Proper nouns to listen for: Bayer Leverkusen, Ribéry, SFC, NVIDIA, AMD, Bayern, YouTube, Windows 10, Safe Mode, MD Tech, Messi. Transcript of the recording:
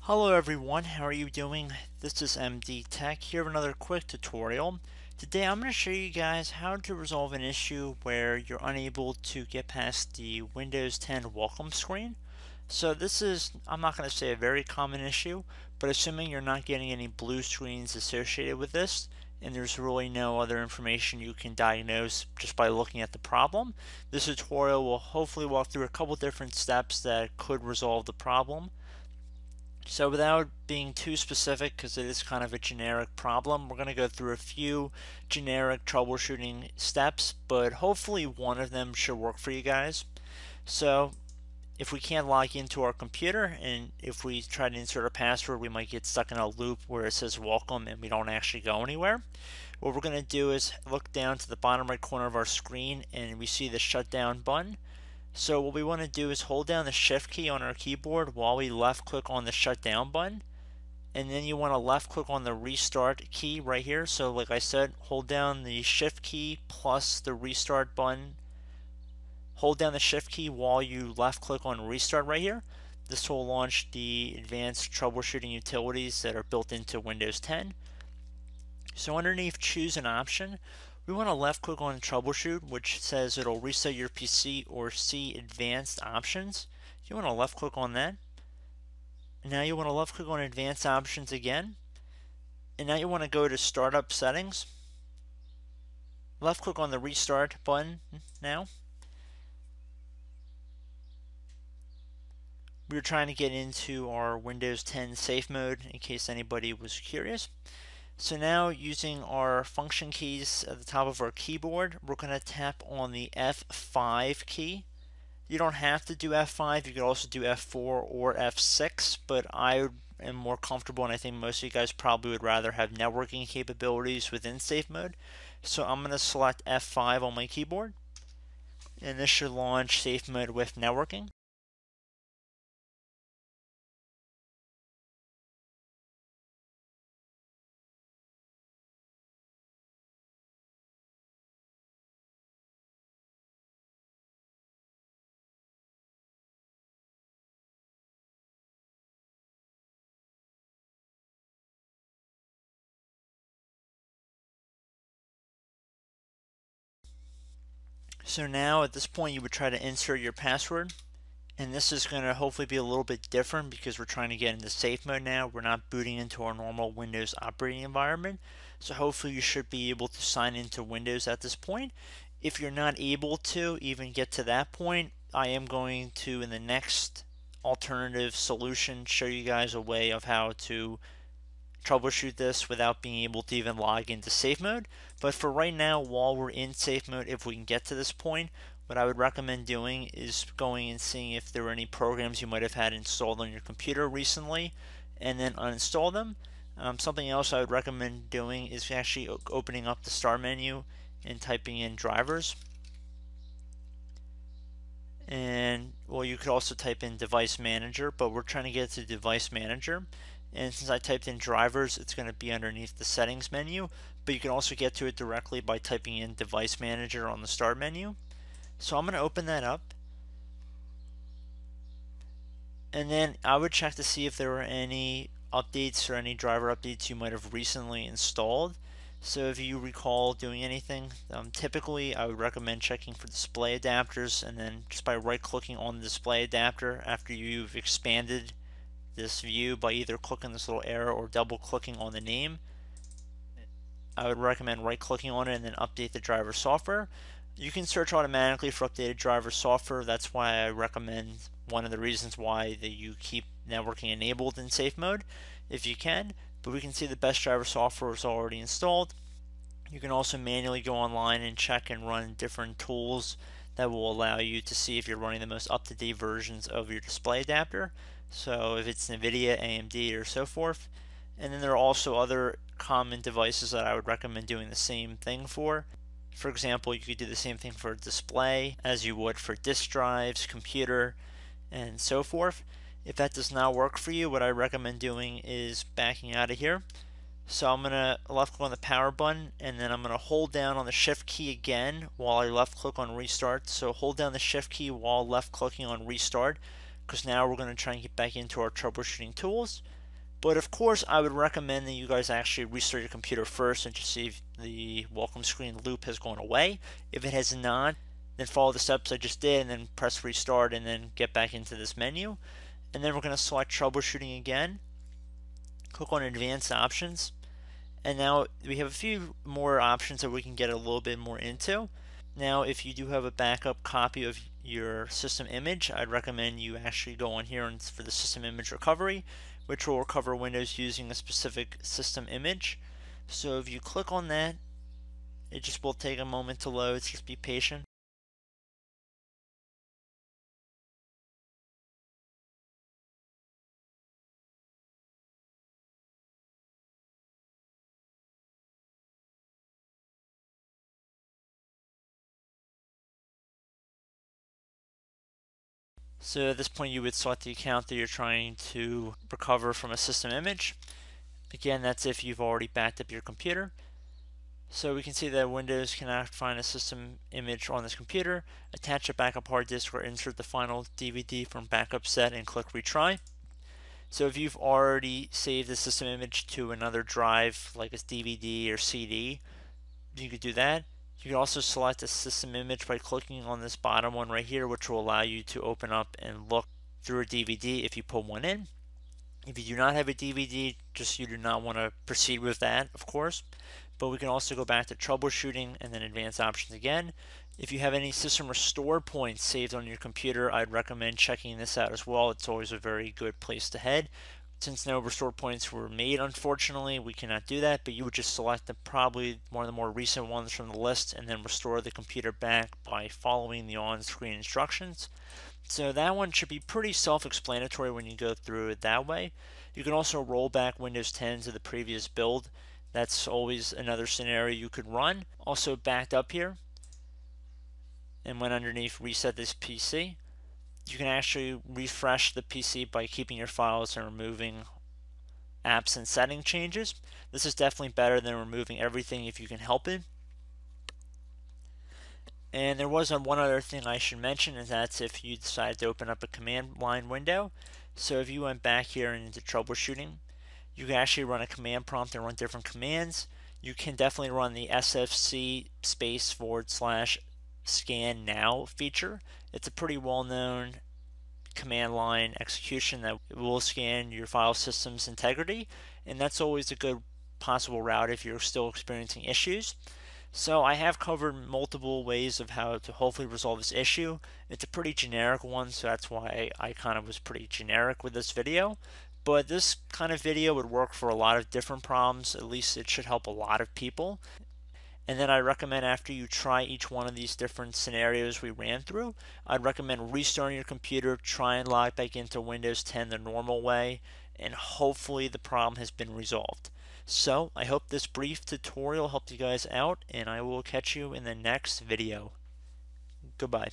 Hello everyone, how are you doing? This is MD Tech here with another quick tutorial. Today I'm going to show you guys how to resolve an issue where you're unable to get past the Windows 10 welcome screen. So this is, I'm not going to say a very common issue, but assuming you're not getting any blue screens associated with this, and there's really no other information you can diagnose just by looking at the problem, this tutorial will hopefully walk through a couple different steps that could resolve the problem. So without being too specific, because it is kind of a generic problem, we're going to go through a few generic troubleshooting steps, but hopefully one of them should work for you guys. So if we can't log into our computer, and if we try to insert a password, we might get stuck in a loop where it says welcome and we don't actually go anywhere. What we're going to do is look down to the bottom right corner of our screen and we see the shutdown button. So what we want to do is hold down the shift key on our keyboard while we left click on the shutdown button, and then you want to left click on the restart key right here. So like I said, hold down the shift key plus the restart button, hold down the shift key while you left click on restart right here. This will launch the advanced troubleshooting utilities that are built into Windows 10. So underneath choose an option, we want to left click on troubleshoot, which says it'll reset your PC, or see advanced options. You want to left click on that. And now you want to left click on advanced options again. And now you want to go to startup settings. Left click on the restart button now. We're trying to get into our Windows 10 safe mode in case anybody was curious. So now using our function keys at the top of our keyboard, we're going to tap on the F5 key. You don't have to do F5, you could also do F4 or F6, but I am more comfortable, and I think most of you guys probably would rather have networking capabilities within safe mode. So I'm going to select F5 on my keyboard, and this should launch safe mode with networking. So now at this point you would try to insert your password, and this is going to hopefully be a little bit different because we're trying to get into safe mode now. We're not booting into our normal Windows operating environment. So hopefully you should be able to sign into Windows at this point. If you're not able to even get to that point, I am going to, in the next alternative solution, show you guys a way of how to troubleshoot this without being able to even log into safe mode. But for right now, while we're in safe mode, if we can get to this point, what I would recommend doing is going and seeing if there were any programs you might have had installed on your computer recently, and then uninstall them. Something else I would recommend doing is actually opening up the start menu and typing in drivers, and well, you could also type in device manager, but we're trying to get to device manager. And since I typed in drivers, it's going to be underneath the settings menu, but you can also get to it directly by typing in device manager on the start menu. So I'm going to open that up, and then I would check to see if there were any updates or any driver updates you might have recently installed. So if you recall doing anything, typically I would recommend checking for display adapters, and then just by right clicking on the display adapter after you've expanded this view by either clicking this little arrow or double clicking on the name, I would recommend right clicking on it and then update the driver software. You can search automatically for updated driver software. That's why I recommend, one of the reasons why, that you keep networking enabled in safe mode if you can. But we can see the best driver software is already installed. You can also manually go online and check and run different tools that will allow you to see if you're running the most up-to-date versions of your display adapter. So if it's NVIDIA, AMD, or so forth. And then there are also other common devices that I would recommend doing the same thing for. For example, you could do the same thing for display as you would for disk drives, computer, and so forth. If that does not work for you, what I recommend doing is backing out of here. So I'm going to left click on the power button, and then I'm going to hold down on the shift key again while I left click on restart. So hold down the shift key while left clicking on restart, because now we're going to try and get back into our troubleshooting tools. But of course I would recommend that you guys actually restart your computer first and just see if the welcome screen loop has gone away. If it has not, then follow the steps I just did and then press restart and then get back into this menu. And then we're going to select troubleshooting again. Click on advanced options. And now we have a few more options that we can get a little bit more into. Now if you do have a backup copy of your system image, I'd recommend you actually go on here and for the system image recovery, which will recover Windows using a specific system image. So if you click on that, it just will take a moment to load, so just be patient. So at this point you would select the account that you're trying to recover from a system image. Again, that's if you've already backed up your computer. So we can see that Windows cannot find a system image on this computer. Attach a backup hard disk or insert the final DVD from backup set and click retry. So if you've already saved the system image to another drive like a DVD or CD, you could do that. You can also select a system image by clicking on this bottom one right here, which will allow you to open up and look through a DVD if you put one in. If you do not have a DVD, just you do not want to proceed with that, of course. But we can also go back to troubleshooting and then advanced options again. If you have any system restore points saved on your computer, I'd recommend checking this out as well. It's always a very good place to head. Since no restore points were made, unfortunately, we cannot do that, but you would just select probably one of the more recent ones from the list and then restore the computer back by following the on-screen instructions. So that one should be pretty self-explanatory when you go through it that way. You can also roll back Windows 10 to the previous build. That's always another scenario you could run. Also backed up here and went underneath reset this PC. You can actually refresh the PC by keeping your files and removing apps and setting changes. This is definitely better than removing everything if you can help it. And there was one other thing I should mention, and that's if you decide to open up a command line window. So if you went back here and into troubleshooting, you can actually run a command prompt and run different commands. You can definitely run the SFC space / scan now feature. It's a pretty well-known command line execution that will scan your file system's integrity, and that's always a good possible route if you're still experiencing issues. So I have covered multiple ways of how to hopefully resolve this issue. It's a pretty generic one, so that's why I kind of was pretty generic with this video. But this kind of video would work for a lot of different problems. At least it should help a lot of people. And then I recommend after you try each one of these different scenarios we ran through, I'd recommend restarting your computer, try and log back into Windows 10 the normal way, and hopefully the problem has been resolved. So I hope this brief tutorial helped you guys out, and I will catch you in the next video. Goodbye.